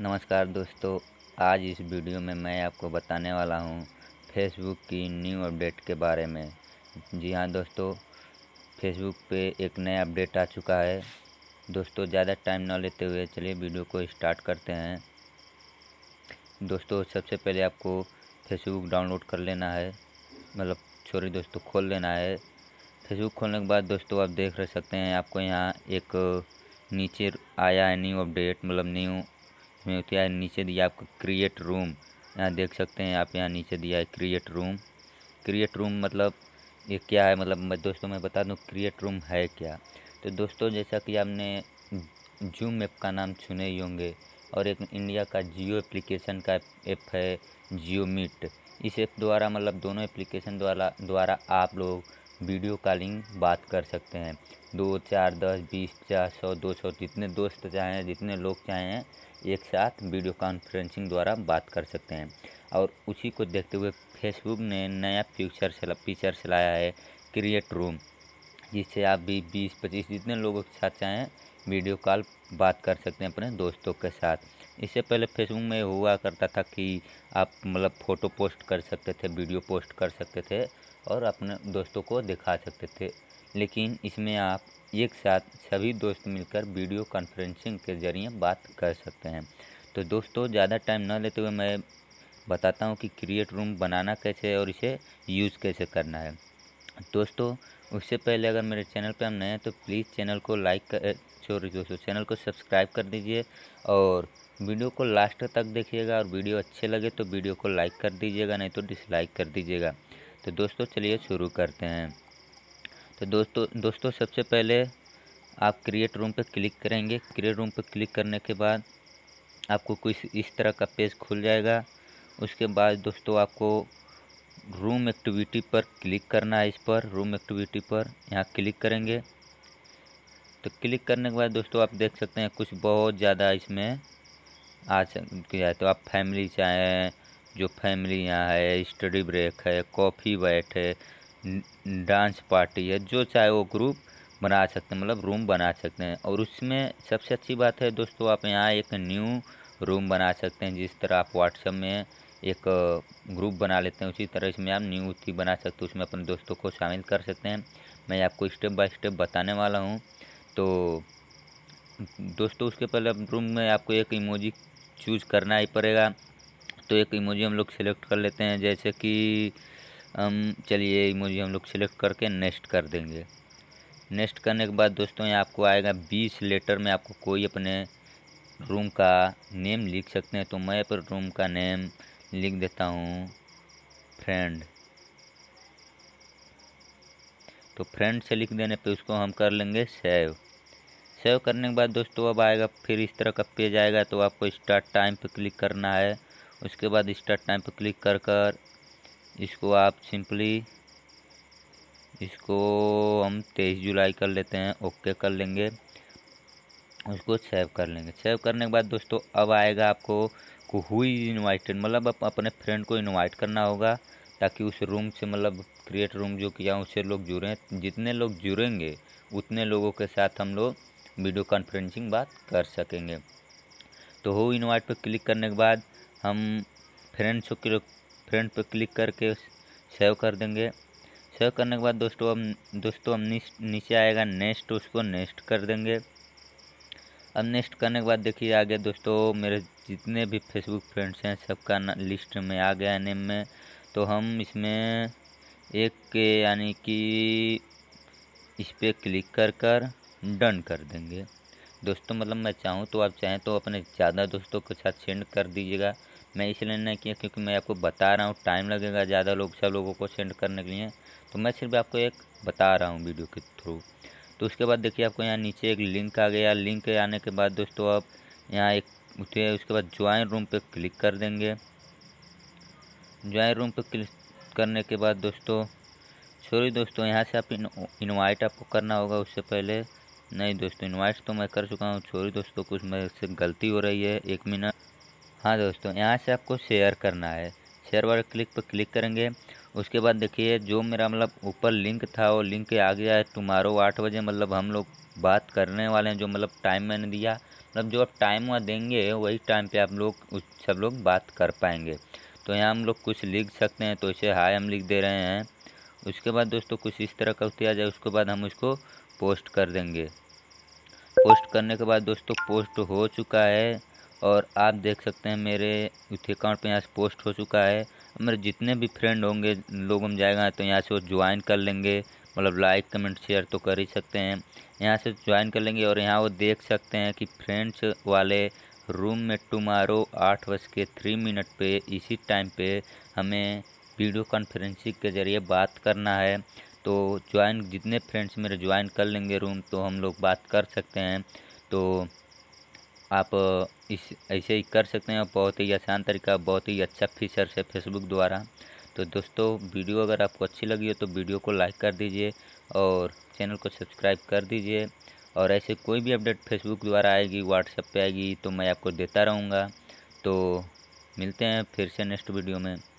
नमस्कार दोस्तों, आज इस वीडियो में मैं आपको बताने वाला हूं फेसबुक की न्यू अपडेट के बारे में। जी हां दोस्तों, फेसबुक पे एक नया अपडेट आ चुका है। दोस्तों ज़्यादा टाइम ना लेते हुए चलिए वीडियो को स्टार्ट करते हैं। दोस्तों सबसे पहले आपको फेसबुक डाउनलोड कर लेना है, खोल लेना है। फेसबुक खोलने के बाद दोस्तों आप देख रह सकते हैं, आपको यहाँ एक नीचे आया है न्यू अपडेट, न्यू में होती है। नीचे दिया आपको क्रिएट रूम, यहाँ देख सकते हैं आप, यहाँ नीचे दिया है क्रिएट रूम। क्रिएट रूम ये क्या है, दोस्तों मैं बता दूँ क्रिएट रूम है क्या। तो दोस्तों जैसा कि आपने जूम ऐप का नाम सुने ही होंगे, और एक इंडिया का जियो एप्लीकेशन का ऐप है जियो मीट। इस ऐप द्वारा दोनों एप्लीकेशन द्वारा आप लोग वीडियो कॉलिंग बात कर सकते हैं। 2, 4, 10, 20, 50, 100, 200 जितने दोस्त चाहें, जितने लोग चाहें, एक साथ वीडियो कॉन्फ्रेंसिंग द्वारा बात कर सकते हैं। और उसी को देखते हुए फेसबुक ने नया फीचर लाया है क्रिएट रूम, जिससे आप भी 20-25 जितने लोगों के साथ चाहें वीडियो कॉल बात कर सकते हैं अपने दोस्तों के साथ। इससे पहले फेसबुक में हुआ करता था कि आप फ़ोटो पोस्ट कर सकते थे, वीडियो पोस्ट कर सकते थे और अपने दोस्तों को दिखा सकते थे, लेकिन इसमें आप एक साथ सभी दोस्त मिलकर वीडियो कॉन्फ्रेंसिंग के ज़रिए बात कर सकते हैं। तो दोस्तों ज़्यादा टाइम ना लेते हुए मैं बताता हूँ कि क्रिएट रूम बनाना कैसे है और इसे यूज़ कैसे करना है। दोस्तों उससे पहले अगर मेरे चैनल पर हम नए हैं तो प्लीज़ चैनल को चैनल को सब्सक्राइब कर दीजिए और वीडियो को लास्ट तक देखिएगा, और वीडियो अच्छे लगे तो वीडियो को लाइक कर दीजिएगा, नहीं तो डिसलाइक कर दीजिएगा। तो दोस्तों चलिए शुरू करते हैं। तो दोस्तों सबसे पहले आप क्रिएट रूम पर क्लिक करेंगे। क्रिएट रूम पर क्लिक करने के बाद आपको कुछ इस तरह का पेज खुल जाएगा। उसके बाद दोस्तों आपको रूम एक्टिविटी पर क्लिक करना है। इस पर रूम एक्टिविटी पर यहाँ क्लिक करेंगे। तो क्लिक करने के बाद दोस्तों आप देख सकते हैं कुछ बहुत ज़्यादा इसमें आ सकती है। तो आप फैमिली चाहें, जो फैमिली यहाँ है, स्टडी ब्रेक है, कॉफ़ी बैठ है, डांस पार्टी है, जो चाहे वो ग्रुप बना सकते हैं, रूम बना सकते हैं। और उसमें सबसे अच्छी बात है दोस्तों, आप यहाँ एक न्यू रूम बना सकते हैं। जिस तरह आप व्हाट्सएप में एक ग्रुप बना लेते हैं, उसी तरह इसमें आप न्यू भी बना सकते हो, उसमें अपने दोस्तों को शामिल कर सकते हैं। मैं आपको स्टेप बाय स्टेप बताने वाला हूं। तो दोस्तों उसके पहले रूम में आपको एक इमोजी चूज़ करना ही पड़ेगा। तो एक इमोजी हम लोग सेलेक्ट कर लेते हैं, जैसे कि चलिए इमोजी हम लोग सेलेक्ट करके नेक्स्ट कर देंगे। नेक्स्ट करने के बाद दोस्तों यहाँ आपको आएगा 20 लेटर में आपको कोई अपने रूम का नेम लिख सकते हैं। तो मैं अपने रूम का नेम लिख देता हूँ फ्रेंड। तो फ्रेंड से लिख देने पे उसको हम कर लेंगे सेव। सेव करने के बाद दोस्तों अब आएगा फिर इस तरह का पेज आएगा। तो आपको स्टार्ट टाइम पे क्लिक करना है। उसके बाद स्टार्ट टाइम पे क्लिक कर इसको आप सिंपली इसको हम 23 जुलाई कर लेते हैं, ओके कर लेंगे, उसको सेव कर लेंगे। सेव करने के बाद दोस्तों अब आएगा आपको हुई इनवाइटेड, आप अपने फ्रेंड को इनवाइट करना होगा ताकि उस रूम से क्रिएट रूम जो किया उससे लोग जुड़ें। जितने लोग जुड़ेंगे उतने लोगों के साथ हम लोग वीडियो कॉन्फ्रेंसिंग बात कर सकेंगे। तो हो इनवाइट पर क्लिक करने के बाद हम फ्रेंड पर क्लिक करके सेव कर देंगे। सेव करने के बाद दोस्तों हम नीचे आएगा नेक्स्ट, उसको नेक्स्ट कर देंगे। अब नेक्स्ट करने के बाद देखिए आगे दोस्तों मेरे जितने भी फेसबुक फ्रेंड्स हैं सबका लिस्ट में आ गया है नेम में। तो हम इसमें एक के यानी कि इस पर क्लिक कर डन कर देंगे। दोस्तों मैं चाहूँ तो आप चाहें तो अपने ज़्यादा दोस्तों के साथ सेंड कर दीजिएगा। मैं इसलिए नहीं किया क्योंकि मैं आपको बता रहा हूँ टाइम लगेगा ज़्यादा सब लोगों को सेंड करने के लिए। तो मैं सिर्फ आपको एक बता रहा हूँ वीडियो के थ्रू। तो उसके बाद देखिए आपको यहाँ नीचे एक लिंक आ गया। लिंक आने के बाद दोस्तों आप यहाँ एक उसके बाद ज्वाइन रूम पे क्लिक कर देंगे। ज्वाइन रूम पे क्लिक करने के बाद दोस्तों यहाँ से आप इनवाइट आपको करना होगा। उससे पहले नहीं दोस्तों, इनवाइट तो मैं कर चुका हूँ। कुछ मेरे से गलती हो रही है, 1 मिनट। हाँ दोस्तों यहाँ से आपको शेयर करना है। शेयर वाले क्लिक पर क्लिक करेंगे। उसके बाद देखिए जो मेरा ऊपर लिंक था वो लिंक आ गया है। टुमारो 8 बजे हम लोग बात करने वाले हैं, जो टाइम मैंने दिया मतलब जो आप टाइम वहाँ देंगे वही टाइम पे आप लोग सब लोग बात कर पाएंगे। तो यहाँ हम लोग कुछ लिख सकते हैं, तो इसे हाय हम लिख दे रहे हैं। उसके बाद दोस्तों कुछ इस तरह का दिया जाए, उसके बाद हम उसको पोस्ट कर देंगे। पोस्ट करने के बाद दोस्तों पोस्ट हो चुका है और आप देख सकते हैं मेरे यूट्यूब अकाउंट पे यहाँ से पोस्ट हो चुका है। मेरे जितने भी फ्रेंड होंगे लोग हम जाएगा तो यहाँ से वो ज्वाइन कर लेंगे, मतलब लाइक कमेंट शेयर तो कर ही सकते हैं, यहाँ से ज्वाइन कर लेंगे। और यहाँ वो देख सकते हैं कि फ्रेंड्स वाले रूम में टुमारो 8:03 पे इसी टाइम पे हमें वीडियो कॉन्फ्रेंसिंग के ज़रिए बात करना है। तो ज्वाइन जितने फ्रेंड्स मेरे ज्वाइन कर लेंगे रूम तो हम लोग बात कर सकते हैं। तो आप इस ऐसे ही कर सकते हैं, बहुत ही आसान तरीका, बहुत ही अच्छा फीचर है फेसबुक द्वारा। तो दोस्तों वीडियो अगर आपको अच्छी लगी हो तो वीडियो को लाइक कर दीजिए और चैनल को सब्सक्राइब कर दीजिए। और ऐसे कोई भी अपडेट फेसबुक द्वारा आएगी, व्हाट्सएप पे आएगी तो मैं आपको देता रहूँगा। तो मिलते हैं फिर से नेक्स्ट वीडियो में।